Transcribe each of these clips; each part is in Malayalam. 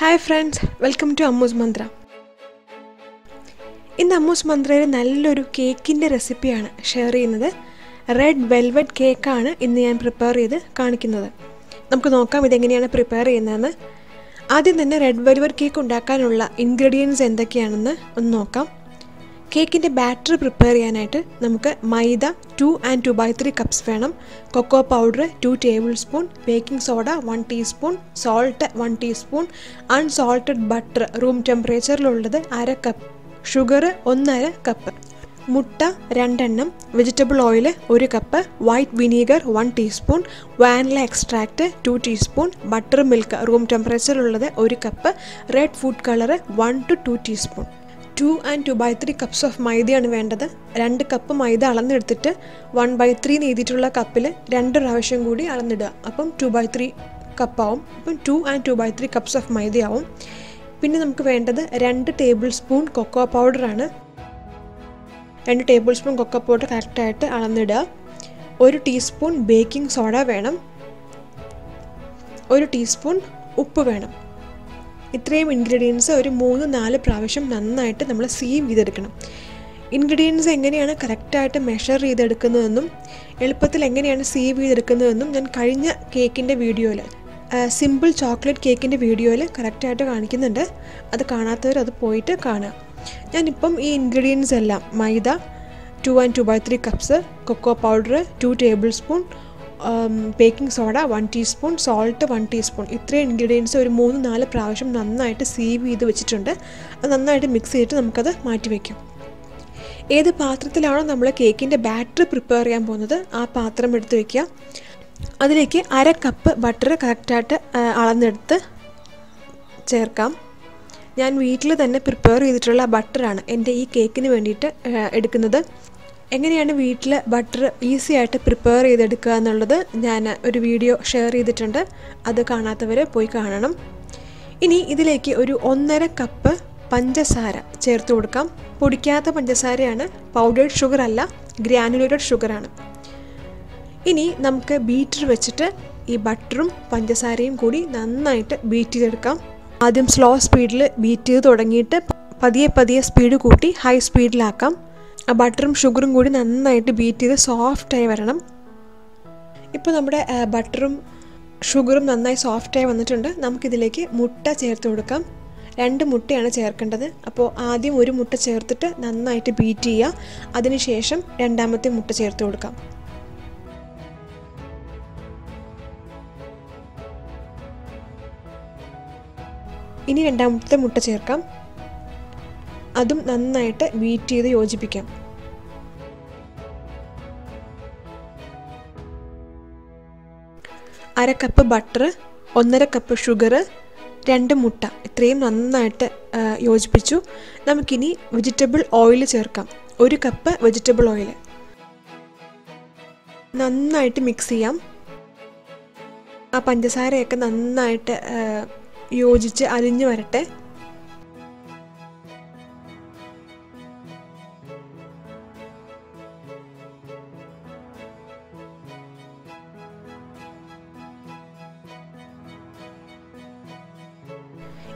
Hi friends, welcome to Ammus Manthra. In the Ammus Manthra nalloru cake recipe aanu share cheynathu. Red velvet cake aanu innu njan prepare cheyidu kaanikkannathu. Namukku nokkam idu enganeyana prepare cheynadenu. Aadyam thanne red velvet cake undakkanulla ingredients endokkeyanennu onnu nokkam. Cake inde batter prepare cheyanayittu namukku maida 2 and 2/3 cups venam, cocoa powder 2 tablespoon, baking soda 1 teaspoon, salt 1 teaspoon, unsalted butter room temperature lullathu 1/2 cup, sugar 1/2 cup, mutta 2 ennam, vegetable oil 1 cup, white vinegar 1 teaspoon, vanilla extract 2 teaspoon, buttermilk room temperature lullathu 1 cup, red food color 1 to 2 teaspoon. 2 and 2/3 cups of maida aanu vendathu. 2 cup maida alanneduttittu 1/3 needittulla cupil 2 ravasham koodi alannidu. Appam 2/3 cup avum. Appam 2 and 2/3 cups of maida avum. Pinne namukku vendathu 2 tablespoon cocoa powder aanu. 2 tablespoon cocoa powder correct aayittu alannidu. 1 teaspoon baking soda venam. 1 teaspoon uppu venam. ഇത്രയും ഇൻഗ്രീഡിയൻസ് ഒരു 3-4 പ്രാവശ്യം നന്നായിട്ട് നമ്മൾ സീവ് ചെയ്തെടുക്കണം. ഇൻഗ്രീഡിയൻസ് എങ്ങനെയാണ് കറക്റ്റ് ആയിട്ട് മെഷർ ചെയ്തെടുക്കുന്നതെന്നും എളുപ്പത്തിൽ എങ്ങനെയാണ് സീവ് ചെയ്തെടുക്കുന്നതെന്നും ഞാൻ കഴിഞ്ഞ കേക്കിന്റെ വീഡിയോയിൽ സിമ്പിൾ ചോക്ലേറ്റ് കേക്കിന്റെ വീഡിയോയിൽ കറക്റ്റ് ആയിട്ട് കാണിക്കുന്നുണ്ട്. അത് കാണാത്തവർ അത് പോയിട്ട് കാണുക. ഞാൻ ഇപ്പം ഈ ഇൻഗ്രീഡിയൻസ് എല്ലാം മൈദ 2 and 2/3 cups, cocoa powder 2 tablespoon, baking soda 1 teaspoon, salt 1 teaspoon. ഇത്രേ ഇൻഗ്രീഡിയൻസ് ഒരു 3-4 പ്രാവശ്യം നന്നായിട്ട് സീവ് ചെയ്ത് വെച്ചിട്ടുണ്ട്. അത് നന്നായിട്ട് മിക്സ് ചെയ്തിട്ട് നമുക്കത് മാറ്റി വെക്കാം. ഏത് പാത്രത്തിലാണോ നമ്മൾ കേക്കിൻ്റെ ബാറ്റർ പ്രിപ്പയർ ചെയ്യാൻ പോകുന്നത് ആ പാത്രം എടുത്ത് വെക്കുക. അതിലേക്ക് 1/2 കപ്പ് ബട്ടർ കറക്റ്റായിട്ട് അളന്നെടുത്ത് ചേർക്കാം. ഞാൻ വീട്ടിൽ തന്നെ പ്രിപ്പയർ ചെയ്തിട്ടുള്ള ബട്ടറാണ് എൻ്റെ ഈ കേക്കിന് വേണ്ടിയിട്ട് എടുക്കുന്നത്. എങ്ങനെയാണ് വീട്ടിൽ ബട്ടർ ഈസി ആയിട്ട് പ്രിപ്പയർ ചെയ്തെടുക്കുക എന്നുള്ളത് ഞാൻ ഒരു വീഡിയോ ഷെയർ ചെയ്തിട്ടുണ്ട്. അത് കാണാത്തവർ പോയി കാണണം. ഇനി ഇതിലേക്ക് ഒരു 1/2 കപ്പ് പഞ്ചസാര ചേർത്ത് കൊടുക്കാം. പൊടിക്കാത്ത പഞ്ചസാരയാണ്, പൗഡേർഡ് ഷുഗർ അല്ല, ഗ്രാനുലേറ്റഡ് ഷുഗറാണ്. ഇനി നമുക്ക് ബീറ്റർ വെച്ചിട്ട് ഈ ബട്ടറും പഞ്ചസാരയും കൂടി നന്നായിട്ട് ബീറ്റ് ചെയ്തെടുക്കാം. ആദ്യം സ്ലോ സ്പീഡിൽ ബീറ്റ് ചെയ്ത് തുടങ്ങിയിട്ട് പതിയെ പതിയെ സ്പീഡ് കൂട്ടി ഹൈ സ്പീഡിലാക്കാം. ആ ബട്ടറും ഷുഗറും കൂടി നന്നായിട്ട് ബീറ്റ് ചെയ്ത് സോഫ്റ്റായി വരണം. ഇപ്പോൾ നമ്മുടെ ബട്ടറും ഷുഗറും നന്നായി സോഫ്റ്റായി വന്നിട്ടുണ്ട്. നമുക്കിതിലേക്ക് മുട്ട ചേർത്ത് കൊടുക്കാം. 2 മുട്ടയാണ് ചേർക്കേണ്ടത്. അപ്പോൾ ആദ്യം ഒരു മുട്ട ചേർത്തിട്ട് നന്നായിട്ട് ബീറ്റ് ചെയ്യുക. അതിനുശേഷം രണ്ടാമത്തെ മുട്ട ചേർത്ത് കൊടുക്കാം. ഇനി രണ്ടാമത്തെ മുട്ട ചേർക്കാം. അതും നന്നായിട്ട് ബീറ്റ് ചെയ്ത് യോജിപ്പിക്കാം. അര കപ്പ് ബട്ടർ, 1/2 കപ്പ് ഷുഗർ, 2 മുട്ട, ഇത്രയും നന്നായിട്ട് യോജിപ്പിച്ചു. നമുക്കിനി വെജിറ്റബിൾ ഓയിൽ ചേർക്കാം. 1 കപ്പ് വെജിറ്റബിൾ ഓയിൽ നന്നായിട്ട് മിക്സ് ചെയ്യാം. ആ പഞ്ചസാരയൊക്കെ നന്നായിട്ട് യോജിച്ച് അലിഞ്ഞു വരട്ടെ.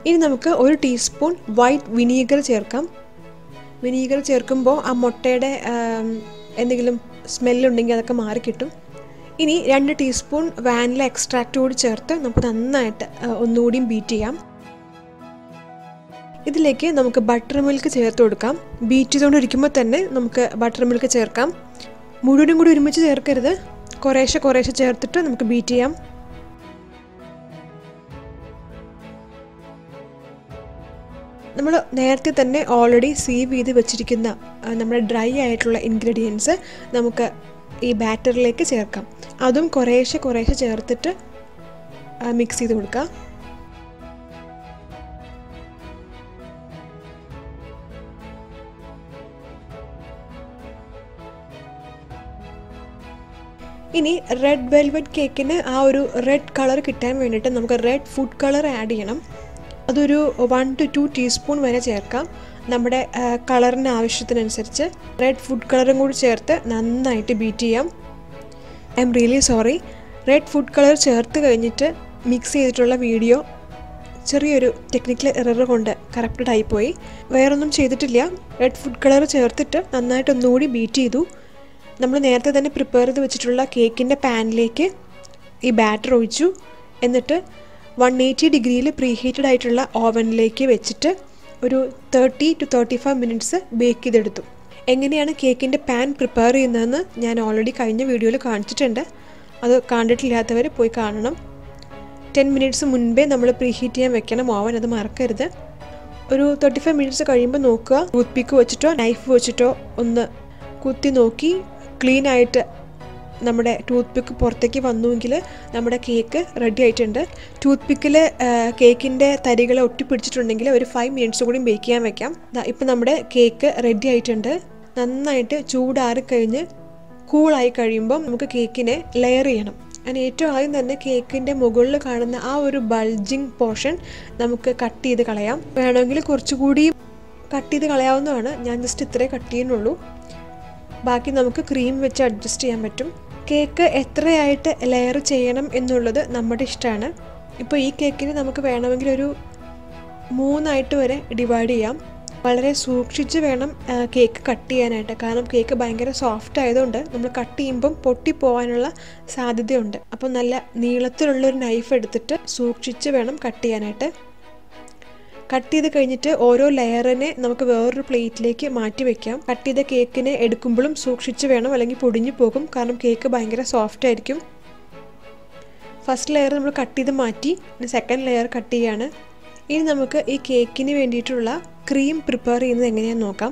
ഇനി നമുക്ക് 1 ടീസ്പൂൺ വൈറ്റ് വിനീഗർ ചേർക്കാം. വിനീഗർ ചേർക്കുമ്പോൾ ആ മുട്ടയുടെ എന്തെങ്കിലും സ്മെല്ലുണ്ടെങ്കിൽ അതൊക്കെ മാറിക്കിട്ടും. ഇനി 2 ടീസ്പൂൺ വാനില എക്സ്ട്രാക്റ്റ് കൂടി ചേർത്ത് നമുക്ക് നന്നായിട്ട് ഒന്നുകൂടിയും ബീറ്റ് ചെയ്യാം. ഇതിലേക്ക് നമുക്ക് ബട്ടർ മിൽക്ക് ചേർത്ത് കൊടുക്കാം. ബീറ്റ് ചെയ്തുകൊണ്ടിരിക്കുമ്പോൾ തന്നെ നമുക്ക് ബട്ടർ മിൽക്ക് ചേർക്കാം. മുഴുവനും കൂടി ഒരുമിച്ച് ചേർക്കരുത്, കുറേശ്ശെ കുറേശ്ശെ ചേർത്തിട്ട് നമുക്ക് ബീറ്റ് ചെയ്യാം. നമ്മൾ നേരത്തെ തന്നെ ഓൾറെഡി സീവ് ചെയ്ത് വെച്ചിരിക്കുന്ന നമ്മുടെ ഡ്രൈ ആയിട്ടുള്ള ഇൻഗ്രീഡിയൻസ് നമുക്ക് ഈ ബാറ്ററിലേക്ക് ചേർക്കാം. അതും കുറേശ്ശെ കുറേശ്ശെ ചേർത്തിട്ട് മിക്സ് ചെയ്ത് കൊടുക്കുക. ഇനി റെഡ് വെൽവെറ്റ് കേക്കിന് ആ ഒരു റെഡ് കളർ കിട്ടാൻ വേണ്ടിയിട്ട് നമുക്ക് റെഡ് ഫുഡ് കളർ ആഡ് ചെയ്യണം. അതൊരു 1 to 2 ടീസ്പൂൺ വരെ ചേർക്കാം. നമ്മുടെ കളറിന് ആവശ്യത്തിനനുസരിച്ച് റെഡ് ഫുഡ് കളറും കൂടി ചേർത്ത് നന്നായിട്ട് ബീറ്റ് ചെയ്യാം. I'm really sorry, red food colour ചേർത്ത് കഴിഞ്ഞിട്ട് മിക്സ് ചെയ്തിട്ടുള്ള വീഡിയോ ചെറിയൊരു ടെക്നിക്കൽ എറർ കൊണ്ട് കറപ്റ്റഡ് ആയി പോയി. വേറൊന്നും ചെയ്തിട്ടില്ല. റെഡ് ഫുഡ് കളർ ചേർത്തിട്ട് നന്നായിട്ട് ഒന്നുകൂടി ബീറ്റ് ചെയ്തു. നമ്മൾ നേരത്തെ തന്നെ പ്രിപ്പയർ ചെയ്ത് വെച്ചിട്ടുള്ള കേക്കിൻ്റെ പാനിലേക്ക് ഈ ബാറ്റർ ഒഴിച്ചു. എന്നിട്ട് 180 ഡിഗ്രിയിൽ പ്രീഹീറ്റഡ് ആയിട്ടുള്ള ഓവനിലേക്ക് വെച്ചിട്ട് ഒരു 30 to 35 minutes ബേക്ക് ചെയ്തെടുത്തു. എങ്ങനെയാണ് കേക്കിൻ്റെ പാൻ പ്രിപ്പയർ ചെയ്യുന്നതെന്ന് ഞാൻ ഓൾറെഡി കഴിഞ്ഞ വീഡിയോയിൽ കാണിച്ചിട്ടുണ്ട്. അത് കണ്ടിട്ടില്ലാത്തവർ പോയി കാണണം. 10 minutes മുൻപേ നമ്മൾ പ്രീഹീറ്റ് ചെയ്യാൻ വെക്കണം ഓവൻ, അത് മറക്കരുത്. ഒരു 35 minutes കഴിയുമ്പോൾ നോക്കുക, ടൂത്ത് പിക്ക് വെച്ചിട്ടോ നൈഫ് വെച്ചിട്ടോ ഒന്ന് കുത്തി നോക്കി ക്ലീൻ ആയിട്ട് നമ്മുടെ ടൂത്ത് പിക്ക് പുറത്തേക്ക് വന്നുവെങ്കിൽ നമ്മുടെ കേക്ക് റെഡി ആയിട്ടുണ്ട്. ടൂത്ത് പിക്കിൽ കേക്കിൻ്റെ തരികൾ ഒട്ടിപ്പിടിച്ചിട്ടുണ്ടെങ്കിൽ ഒരു 5 minutes കൂടി ബേക്ക് ചെയ്യാൻ വെക്കാം. ഇപ്പം നമ്മുടെ കേക്ക് റെഡി ആയിട്ടുണ്ട്. നന്നായിട്ട് ചൂടാറിക്കഴിഞ്ഞ് കൂളായി കഴിയുമ്പോൾ നമുക്ക് കേക്കിനെ ലെയർ ചെയ്യണം. അതിന് ഏറ്റവും ആദ്യം തന്നെ കേക്കിൻ്റെ മുകളിൽ കാണുന്ന ആ ഒരു ബൾജിങ് പോർഷൻ നമുക്ക് കട്ട് ചെയ്ത് കളയാം. വേണമെങ്കിൽ കുറച്ചുകൂടി കട്ട് ചെയ്ത് കളയാവുന്നതാണ്. ഞാൻ ജസ്റ്റ് ഇത്രേ കട്ട് ചെയ്യുന്നുള്ളൂ. ബാക്കി നമുക്ക് ക്രീം വെച്ച് അഡ്ജസ്റ്റ് ചെയ്യാൻ പറ്റും. കേക്ക് എത്രയായിട്ട് ലെയർ ചെയ്യണം എന്നുള്ളത് നമ്മുടെ ഇഷ്ടമാണ്. ഇപ്പോൾ ഈ കേക്കിന് നമുക്ക് വേണമെങ്കിൽ ഒരു 3 വരെ ഡിവൈഡ് ചെയ്യാം. വളരെ സൂക്ഷിച്ച് വേണം കേക്ക് കട്ട് ചെയ്യാനായിട്ട്. കാരണം കേക്ക് ഭയങ്കര സോഫ്റ്റ് ആയതുകൊണ്ട് നമ്മൾ കട്ട് ചെയ്യുമ്പം പൊട്ടിപ്പോവാനുള്ള സാധ്യതയുണ്ട്. അപ്പോൾ നല്ല നീളത്തിലുള്ളൊരു നൈഫ് എടുത്തിട്ട് സൂക്ഷിച്ച് വേണം കട്ട് ചെയ്യാനായിട്ട്. കട്ട് ചെയ്ത് കഴിഞ്ഞിട്ട് ഓരോ ലെയറിനെ നമുക്ക് വേറൊരു പ്ലേറ്റിലേക്ക് മാറ്റി വെക്കാം. കട്ട് ചെയ്ത കേക്കിനെ എടുക്കുമ്പോഴും സൂക്ഷിച്ച് വേണം, അല്ലെങ്കിൽ പൊടിഞ്ഞു പോകും. കാരണം കേക്ക് ഭയങ്കര സോഫ്റ്റ് ആയിരിക്കും. ഫസ്റ്റ് ലെയർ നമ്മൾ കട്ട് ചെയ്ത് മാറ്റി സെക്കൻഡ് ലെയർ കട്ട് ചെയ്യാണ്. ഇനി നമുക്ക് ഈ കേക്കിന് വേണ്ടിയിട്ടുള്ള ക്രീം പ്രിപ്പയർ ചെയ്യുന്നത് എങ്ങനെയാണെന്ന് നോക്കാം.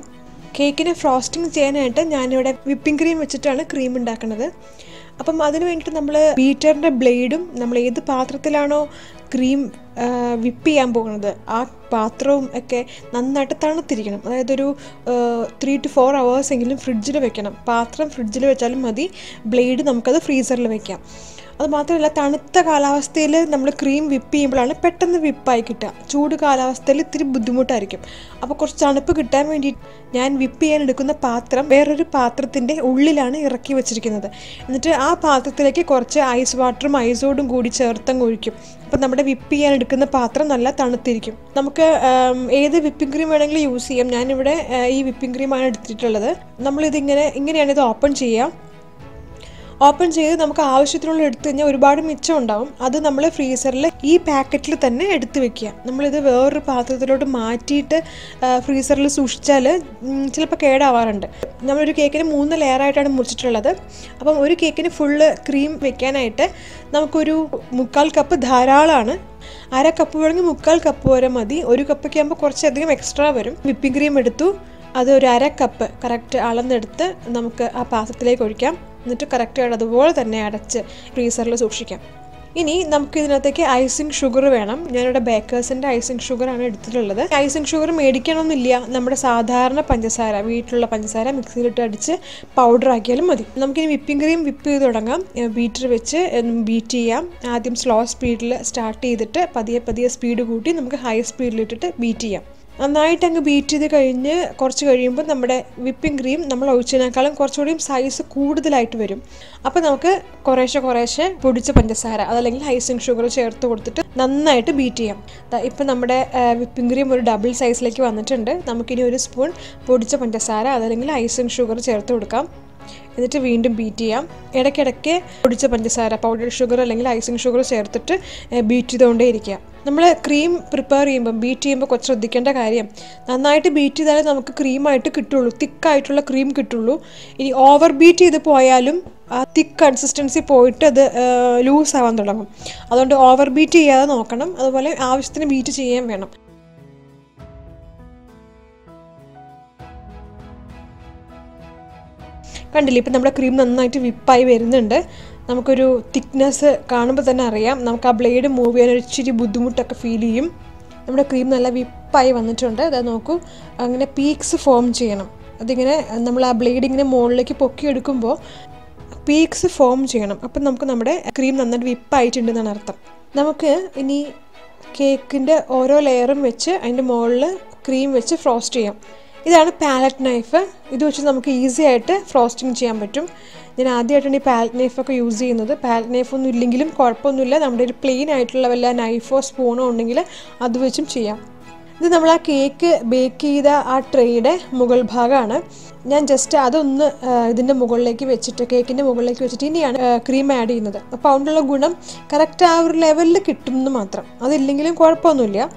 കേക്കിനെ ഫ്രോസ്റ്റിംഗ് ചെയ്യാനായിട്ട് ഞാനിവിടെ വിപ്പിംഗ് ക്രീം വെച്ചിട്ടാണ് ക്രീം ഉണ്ടാക്കുന്നത്. അപ്പം അതിന് വേണ്ടിയിട്ട് നമ്മൾ ബീറ്ററിൻ്റെ ബ്ലേഡും നമ്മൾ ഏത് പാത്രത്തിലാണോ ക്രീം വിപ്പ് ചെയ്യാൻ പോകുന്നത് ആ പാത്രവും ഒക്കെ നന്നായിട്ട് തണുത്തിരിക്കണം. അതായത് ഒരു 3 to 4 hours എങ്കിലും ഫ്രിഡ്ജിൽ വെക്കണം. പാത്രം ഫ്രിഡ്ജിൽ വെച്ചാലും മതി, ബ്ലേഡ് നമുക്കത് ഫ്രീസറിൽ വെക്കാം. അതുമാത്രമല്ല, തണുത്ത കാലാവസ്ഥയിൽ നമ്മൾ ക്രീം വിപ്പ് ചെയ്യുമ്പോഴാണ് പെട്ടെന്ന് വിപ്പായി കിട്ടുക. ചൂട് കാലാവസ്ഥയിൽ ഇത്തിരി ബുദ്ധിമുട്ടായിരിക്കും. അപ്പോൾ കുറച്ച് തണുപ്പ് കിട്ടാൻ വേണ്ടി ഞാൻ വിപ്പ് ചെയ്യാനെടുക്കുന്ന പാത്രം വേറൊരു പാത്രത്തിൻ്റെ ഉള്ളിലാണ് ഇറക്കി വെച്ചിരിക്കുന്നത്. എന്നിട്ട് ആ പാത്രത്തിലേക്ക് കുറച്ച് ഐസ് വാട്ടറും ഐസോടും കൂടി ചേർത്തങ്ങ് ഒഴിക്കും. അപ്പോൾ നമ്മുടെ വിപ്പ് ചെയ്യാനെടുക്കുന്ന പാത്രം നല്ല തണുത്തിരിക്കും. നമുക്ക് ഏത് വിപ്പിംഗ് ക്രീം വേണമെങ്കിലും യൂസ് ചെയ്യാം. ഞാനിവിടെ ഈ വിപ്പിംഗ് ക്രീമാണ് എടുത്തിട്ടുള്ളത്. നമ്മളിതിങ്ങനെയാണ് ഇത് ഓപ്പൺ ചെയ്യാം. ഓപ്പൺ ചെയ്ത് നമുക്ക് ആവശ്യത്തിനുള്ള എടുത്തു കഴിഞ്ഞാൽ ഒരുപാട് മിച്ചം ഉണ്ടാവും. അത് നമ്മൾ ഫ്രീസറിൽ ഈ പാക്കറ്റിൽ തന്നെ എടുത്ത് വെക്കുക. നമ്മളിത് വേറൊരു പാത്രത്തിലോട്ട് മാറ്റിയിട്ട് ഫ്രീസറിൽ സൂക്ഷിച്ചാൽ ചിലപ്പോൾ കേടാവാറുണ്ട്. നമ്മളൊരു കേക്കിന് 3 ലെയറായിട്ടാണ് മുറിച്ചിട്ടുള്ളത്. അപ്പം ഒരു കേക്കിന് ഫുള്ള് ക്രീം വെക്കാനായിട്ട് നമുക്കൊരു 1/4 കപ്പ് ധാരാളമാണ്. 1/2 കപ്പ് വേണമെങ്കിൽ 1/4 കപ്പ് വരെ മതി. 1 കപ്പൊക്കെ ആകുമ്പോൾ കുറച്ചധികം എക്സ്ട്രാ വരും. വിപ്പിംഗ് ക്രീം എടുത്തു, അത് ഒരു 1/2 കപ്പ് കറക്റ്റ് അളന്നെടുത്ത് നമുക്ക് ആ പാത്രത്തിലേക്ക് ഒഴിക്കാം. എന്നിട്ട് കറക്റ്റായിട്ട് അതുപോലെ തന്നെ അടച്ച് ഫ്രീസറിൽ സൂക്ഷിക്കാം. ഇനി നമുക്ക് ഇതിനകത്തേക്ക് ഐസിങ് ഷുഗർ വേണം. ഞാനിവിടെ ബേക്കേഴ്സിൻ്റെ ഐസിങ് ഷുഗറാണ് എടുത്തിട്ടുള്ളത്. ഐസിങ് ഷുഗർ മേടിക്കണമെന്നില്ല, നമ്മുടെ സാധാരണ പഞ്ചസാര, വീട്ടിലുള്ള പഞ്ചസാര മിക്സിയിലിട്ട് അടിച്ച് പൗഡറാക്കിയാലും മതി. നമുക്കിനി വിപ്പിംഗ് ക്രീം വിപ്പ് ചെയ്ത് തുടങ്ങാം. ബീറ്റർ വെച്ച് ബീറ്റ് ചെയ്യാം. ആദ്യം സ്ലോ സ്പീഡിൽ സ്റ്റാർട്ട് ചെയ്തിട്ട് പതിയെ സ്പീഡ് കൂട്ടി നമുക്ക് ഹൈ സ്പീഡിലിട്ടിട്ട് ബീറ്റ് ചെയ്യാം. നന്നായിട്ട് അങ്ങ് ബീറ്റ് ചെയ്ത് കഴിഞ്ഞ് കുറച്ച് കഴിയുമ്പോൾ നമ്മുടെ വിപ്പിംഗ് ക്രീം നമ്മൾ ഒഴിച്ചതിനേക്കാളും കുറച്ചുകൂടി സൈസ് കൂടുതലായിട്ട് വരും. അപ്പോൾ നമുക്ക് കുറേശ്ശെ പൊടിച്ച പഞ്ചസാര അതല്ലെങ്കിൽ ഐസിങ് ഷുഗർ ചേർത്ത് കൊടുത്തിട്ട് നന്നായിട്ട് ബീറ്റ് ചെയ്യാം. ഇപ്പം നമ്മുടെ വിപ്പിംഗ് ക്രീം ഒരു ഡബിൾ സൈസിലേക്ക് വന്നിട്ടുണ്ട്. നമുക്കിനി 1 സ്പൂൺ പൊടിച്ച പഞ്ചസാര അതല്ലെങ്കിൽ ഐസിങ് ഷുഗർ ചേർത്ത് കൊടുക്കാം. എന്നിട്ട് വീണ്ടും ബീറ്റ് ചെയ്യാം. ഇടയ്ക്കിടയ്ക്ക് പൊടിച്ച പഞ്ചസാര, പൗഡർ ഷുഗർ അല്ലെങ്കിൽ ഐസിങ് ഷുഗർ ചേർത്തിട്ട് ബീറ്റ് ചെയ്തുകൊണ്ടേ ഇരിക്കുക. നമ്മൾ ക്രീം പ്രിപ്പയർ ചെയ്യുമ്പം ബീറ്റ് ചെയ്യുമ്പോൾ കുറച്ച് ശ്രദ്ധിക്കേണ്ട കാര്യം, നന്നായിട്ട് ബീറ്റ് ചെയ്താലേ നമുക്ക് ക്രീമായിട്ട് കിട്ടുള്ളൂ, തിക്കായിട്ടുള്ള ക്രീം കിട്ടുള്ളൂ. ഇനി ഓവർ ബീറ്റ് ചെയ്ത് പോയാലും ആ തിക്ക് കൺസിസ്റ്റൻസി പോയിട്ട് അത് ലൂസാവാൻ തുടങ്ങും. അതുകൊണ്ട് ഓവർ ബീറ്റ് ചെയ്യാതെ നോക്കണം. അതുപോലെ ആവശ്യത്തിന് ബീറ്റ് ചെയ്യാൻ വേണം. കണ്ടില്ല, ഇപ്പം നമ്മുടെ ക്രീം നന്നായിട്ട് വിപ്പായി വരുന്നുണ്ട്. നമുക്കൊരു തിക്നെസ് കാണുമ്പോൾ തന്നെ അറിയാം. നമുക്ക് ആ ബ്ലേഡ് മൂവ് ചെയ്യാൻ ഒരു ഇച്ചിരി ബുദ്ധിമുട്ടൊക്കെ ഫീൽ ചെയ്യും. നമ്മുടെ ക്രീം നല്ല വിപ്പായി വന്നിട്ടുണ്ട്. അതായത് നോക്കൂ, അങ്ങനെ പീക്സ് ഫോം ചെയ്യണം. അതിങ്ങനെ നമ്മൾ ആ ബ്ലേഡ് ഇങ്ങനെ മുകളിലേക്ക് പൊക്കിയെടുക്കുമ്പോൾ പീക്സ് ഫോം ചെയ്യണം. അപ്പം നമുക്ക് നമ്മുടെ ക്രീം നന്നായിട്ട് വിപ്പായിട്ടുണ്ടെന്നാണ് അർത്ഥം. നമുക്ക് ഇനി കേക്കിൻ്റെ ഓരോ ലെയറും വെച്ച് അതിൻ്റെ മുകളിൽ ക്രീം വെച്ച് ഫ്രോസ്റ്റ് ചെയ്യാം. ഇതാണ് പാലറ്റ് നൈഫ്. ഇത് വെച്ച് നമുക്ക് ഈസി ആയിട്ട് ഫ്രോസ്റ്റിംഗ് ചെയ്യാൻ പറ്റും. I will use palette knife. This is a cake bake tray. I just add the Mugolaki vegetable cake in the Mugolaki and cream add in the pound of gunam, correct our level kitum the matra. Other lingling corponulia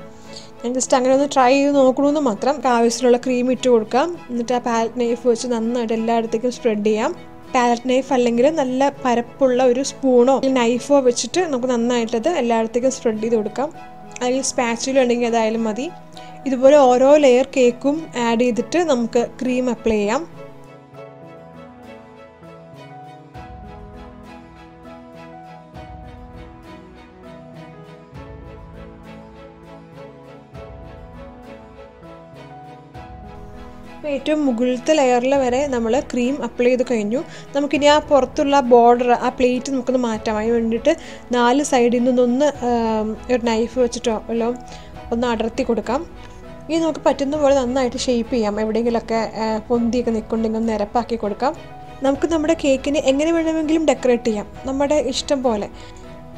and just tangle on the try no crun the matra, cavisola cream it would come, the palette knife which is another spread diam. Palette knife അല്ലെങ്കിൽ നല്ല പരപ്പുള്ള ഒരു സ്പൂണോ നൈഫോ വെച്ചിട്ട് നമുക്ക് നന്നായിട്ട് അത് എല്ലായിടത്തേക്കും സ്പ്രെഡ് ചെയ്തു കൊടുക്കാം അല്ലെങ്കിൽ സ്പാച്ചുല ഉണ്ടെങ്കിൽ അതായാലും മതി ഇതുപോലെ ഓരോ ലെയർ കേക്കും ആഡ് ചെയ്തിട്ട് നമുക്ക് ക്രീം അപ്ലൈ ചെയ്യാം ഏറ്റവും മുകളിലത്തെ ലെയറിൽ വരെ നമ്മൾ ക്രീം അപ്ലൈ ചെയ്തു കഴിഞ്ഞു നമുക്ക് ഇനി ആ പുറത്തുള്ള ബോർഡർ ആ പ്ലേറ്റ് നമുക്ക് മാറ്റാം അതിനു വേണ്ടിയിട്ട് നാല് സൈഡിൽ നിന്ന് ഒന്ന് ഒരു നൈഫ് വെച്ചിട്ടോ അല്ലോ ഒന്ന് അടർത്തി കൊടുക്കാം ഇനി നമുക്ക് പറ്റുന്ന പോലെ നന്നായിട്ട് ഷേപ്പ് ചെയ്യാം എവിടെയെങ്കിലും ഒക്കെ പൊന്തിയൊക്കെ നിൽക്കുന്നുണ്ടെങ്കിൽ ഒന്ന് നിരപ്പാക്കി കൊടുക്കാം നമുക്ക് നമ്മുടെ കേക്കിനെ എങ്ങനെ വേണമെങ്കിലും ഡെക്കറേറ്റ് ചെയ്യാം നമ്മുടെ ഇഷ്ടം പോലെ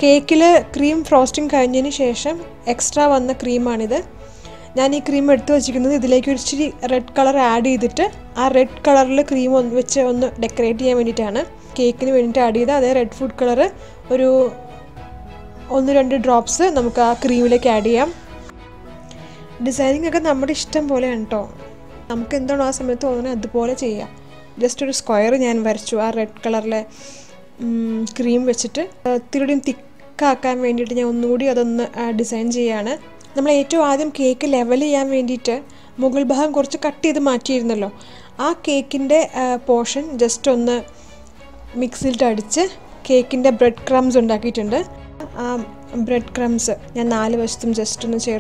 കേക്കിൽ ക്രീം ഫ്രോസ്റ്റിംഗ് കഴിഞ്ഞതിന് ശേഷം എക്സ്ട്രാ വന്ന ക്രീമാണിത് I will add a red color. I will decorate the red color cream. I will decorate the cake with red food color. I will add 2 drops of cream. Designing is our system. We will do just a square. I will add red color cream. I will design We have to cake level the Mughal cake portion just on the mixer. Cake in the breadcrumbs on the breadcrumbs. Just on the chair.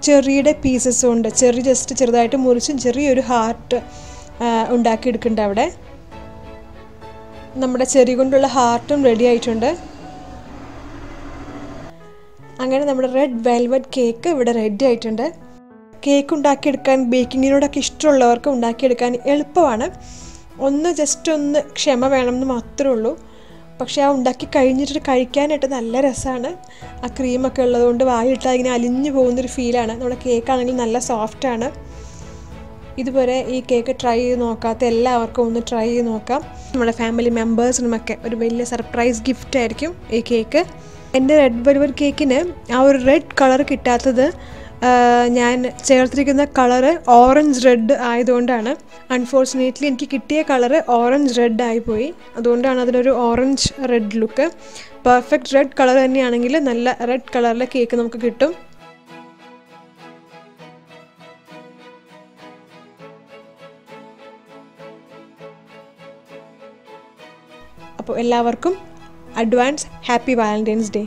Cherry pieces on the cherry just cherry heart on the നമ്മുടെ ചെറി കൊണ്ടുള്ള ഹാർട്ടും റെഡി ആയിട്ടുണ്ട് അങ്ങനെ നമ്മുടെ റെഡ് വെൽവെറ്റ് കേക്ക് ഇവിടെ റെഡി ആയിട്ടുണ്ട് കേക്ക് ഉണ്ടാക്കി എടുക്കാൻ ബേക്കിങ്ങിനോടൊക്കെ ഇഷ്ടമുള്ളവർക്ക് ഉണ്ടാക്കി എടുക്കാൻ എളുപ്പമാണ് ഒന്ന് ജസ്റ്റ് ഒന്ന് ക്ഷമ വേണമെന്ന് മാത്രമേ ഉള്ളൂ പക്ഷേ ആ ഉണ്ടാക്കി കഴിഞ്ഞിട്ട് കഴിക്കാനായിട്ട് നല്ല രസമാണ് ആ ക്രീം ഒക്കെ ഉള്ളതുകൊണ്ട് വായിലിട്ടാൽ ഇങ്ങനെ അലിഞ്ഞു പോകുന്ന ഒരു ഫീൽ ആണ് നമ്മുടെ കേക്ക് ആണെങ്കിൽ നല്ല സോഫ്റ്റ് ആണ് ഇതുവരെ ഈ കേക്ക് ട്രൈ ചെയ്ത് നോക്കാത്ത എല്ലാവർക്കും ഒന്ന് ട്രൈ ചെയ്ത് നോക്കാം നമ്മുടെ ഫാമിലി മെമ്പേഴ്സിനൊക്കെ ഒരു വലിയ സർപ്രൈസ് ഗിഫ്റ്റ് ആയിരിക്കും ഈ കേക്ക് എൻ്റെ റെഡ് വെൽവെറ്റ് കേക്കിന് ആ ഒരു റെഡ് കളർ കിട്ടാത്തത് ഞാൻ ചേർത്തിരിക്കുന്ന കളർ ഓറഞ്ച് റെഡ് ആയതുകൊണ്ടാണ് അൺഫോർച്യുനേറ്റ്ലി എനിക്ക് കിട്ടിയ കളർ ഓറഞ്ച് റെഡ് ആയിപ്പോയി അതുകൊണ്ടാണ് അതിനൊരു orange red look perfect red colour തന്നെയാണെങ്കിൽ നല്ല റെഡ് കളറിലെ കേക്ക് നമുക്ക് കിട്ടും അപ്പോൾ എല്ലാവർക്കും അഡ്വാൻസ് ഹാപ്പി വാലന്റൈൻസ് ഡേ